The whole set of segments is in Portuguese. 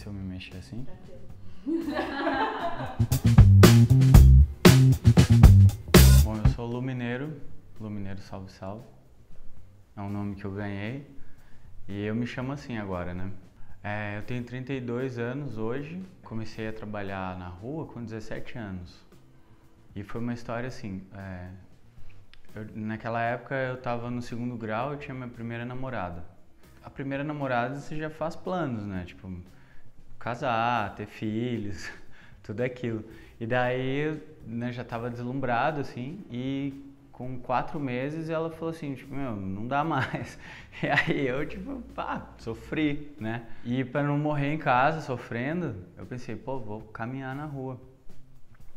Se eu me mexer assim... Bom, eu sou Lumineiro, Lumineiro Salve Salve. É um nome que eu ganhei e eu me chamo assim agora, né? Eu tenho 32 anos hoje, comecei a trabalhar na rua com 17 anos. E foi uma história assim, naquela época eu estava no segundo grau e tinha minha primeira namorada. A primeira namorada você já faz planos, né? Tipo, casar, ter filhos, tudo aquilo. E daí eu, né, já estava deslumbrado assim e com 4 meses ela falou assim, tipo, meu, não dá mais. E aí eu, tipo, pá, sofri, né? E para não morrer em casa sofrendo, eu pensei, pô, vou caminhar na rua,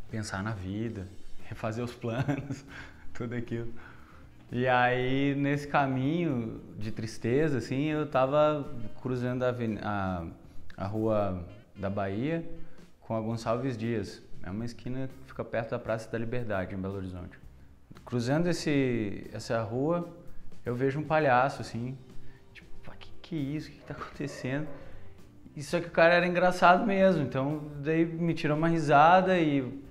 pensar na vida, refazer os planos, tudo aquilo. E aí, nesse caminho de tristeza, assim, eu tava cruzando a Rua da Bahia com a Gonçalves Dias. É uma esquina que fica perto da Praça da Liberdade, em Belo Horizonte. Cruzando essa rua, eu vejo um palhaço, assim, tipo, que é isso? O que tá acontecendo? E só que o cara era engraçado mesmo, então daí me tirou uma risada e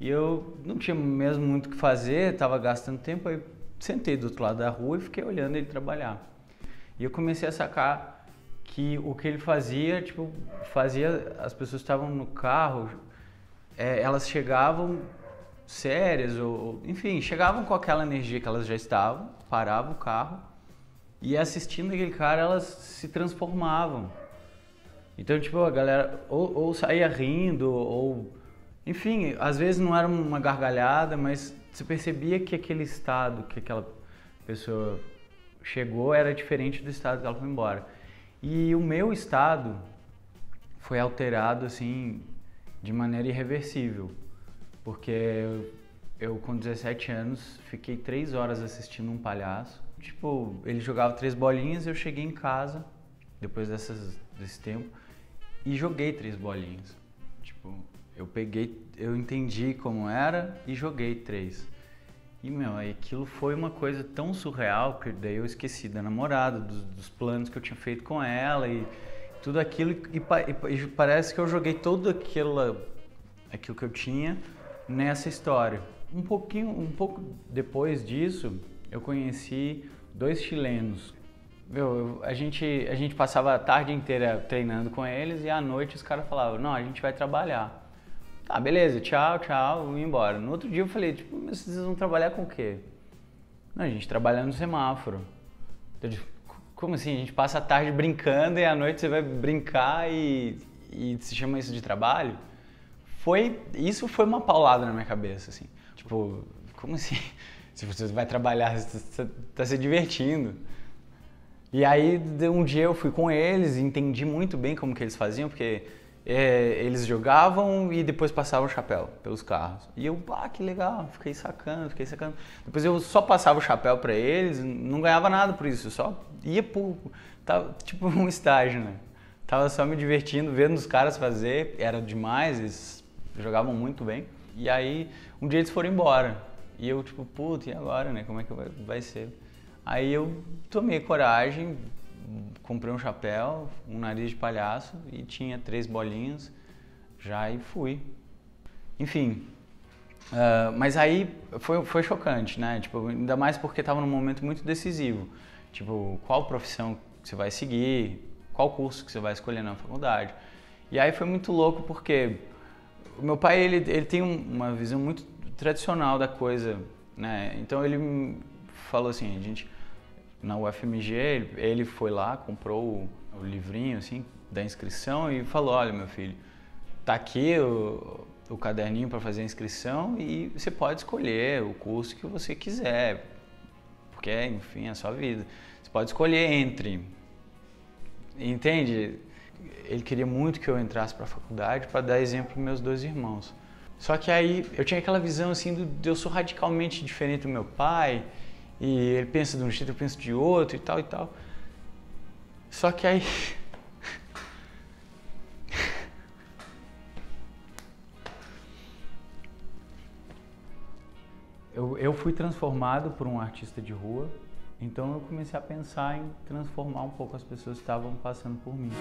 eu não tinha mesmo muito o que fazer, tava gastando tempo, aí sentei do outro lado da rua e fiquei olhando ele trabalhar. E eu comecei a sacar que o que ele fazia, tipo, as pessoas estavam no carro, elas chegavam sérias, enfim, chegavam com aquela energia que elas já estavam, paravam o carro e assistindo aquele cara elas se transformavam. Então, tipo, a galera ou saía rindo, ou... Enfim, às vezes não era uma gargalhada, mas você percebia que aquele estado que aquela pessoa chegou era diferente do estado que ela foi embora. E o meu estado foi alterado, assim, de maneira irreversível. Porque eu com 17 anos, fiquei 3 horas assistindo um palhaço. Tipo, ele jogava 3 bolinhas, eu cheguei em casa, depois desse tempo, e joguei 3 bolinhas. Tipo, eu entendi como era e joguei 3. E, meu, aquilo foi uma coisa tão surreal que daí eu esqueci da namorada, dos planos que eu tinha feito com ela e tudo aquilo. E parece que eu joguei tudo aquilo que eu tinha nessa história. Um pouco depois disso, eu conheci 2 chilenos. Meu, a gente passava a tarde inteira treinando com eles e à noite os caras falavam, não, a gente vai trabalhar. Tá, beleza, tchau, tchau, vou embora. No outro dia eu falei, tipo, mas vocês vão trabalhar com o quê? Não, a gente trabalha no semáforo. Eu digo, como assim? A gente passa a tarde brincando e à noite você vai brincar e se chama isso de trabalho? Isso foi uma paulada na minha cabeça, assim. Tipo, como assim? Se você vai trabalhar, você tá se divertindo. E aí, um dia eu fui com eles e entendi muito bem como que eles faziam, porque eles jogavam e depois passavam o chapéu pelos carros. E eu, ah, que legal, fiquei sacando. Depois eu só passava o chapéu pra eles, não ganhava nada por isso, eu só ia por... Tava, tipo, um estágio, né? Tava só me divertindo, vendo os caras fazer, era demais, eles jogavam muito bem. E aí, um dia eles foram embora. E eu, tipo, puta, e agora, né? Como é que vai ser? Aí eu tomei coragem, comprei um chapéu, um nariz de palhaço e tinha 3 bolinhas já e fui. Enfim, mas aí foi chocante, né? Tipo, ainda mais porque estava num momento muito decisivo. Tipo, qual profissão que você vai seguir, qual curso que você vai escolher na faculdade. E aí foi muito louco porque o meu pai, ele tem uma visão muito tradicional da coisa, né? Então ele falou assim, a gente... Na UFMG, ele foi lá, comprou o livrinho assim, da inscrição e falou, olha, meu filho, tá aqui o caderninho para fazer a inscrição e você pode escolher o curso que você quiser, porque, enfim, é a sua vida. Você pode escolher entre, entende? Ele queria muito que eu entrasse para a faculdade para dar exemplo para meus 2 irmãos. Só que aí eu tinha aquela visão assim, eu sou radicalmente diferente do meu pai, e ele pensa de um jeito, eu penso de outro e tal e tal. Só que aí... eu fui transformado por um artista de rua, então eu comecei a pensar em transformar um pouco as pessoas que estavam passando por mim.